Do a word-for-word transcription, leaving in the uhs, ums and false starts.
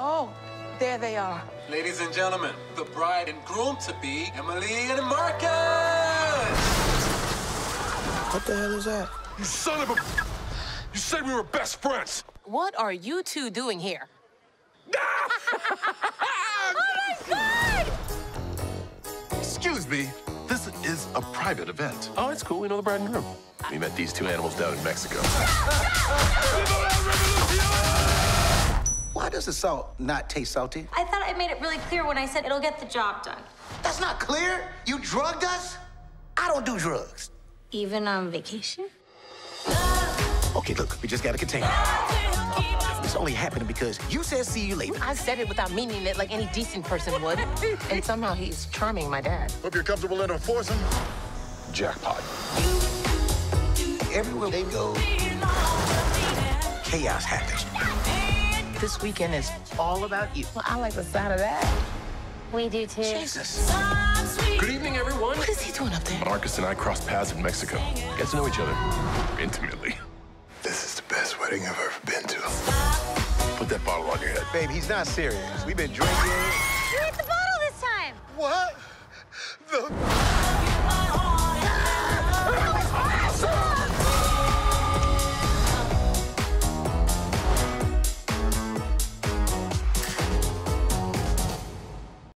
Oh, there they are. Ladies and gentlemen, the bride and groom-to-be, Emily and Marcus! What the hell is that? You son of a... You said we were best friends! What are you two doing here? Oh, my God! Excuse me, this is a private event. Oh, it's cool. We know the bride and groom. We met these two animals down in Mexico. Why does the salt not taste salty? I thought I made it really clear when I said it'll get the job done. That's not clear. You drugged us? I don't do drugs. Even on vacation? Okay, look, we just gotta contain it. Oh, this only happened because you said see you later. I said it without meaning it like any decent person would. And somehow he's charming my dad. Hope you're comfortable in a foursome. Jackpot. Everywhere they go, chaos happens. This weekend is all about you. Well, I like the sound of that. We do too. Jesus. Good evening, everyone. What is he doing up there? Marcus and I crossed paths in Mexico. Got to know each other intimately. This is the best wedding I've ever been to. Put that bottle on your head. Babe, he's not serious. We've been drinking. You hit the bottle this time. What? The...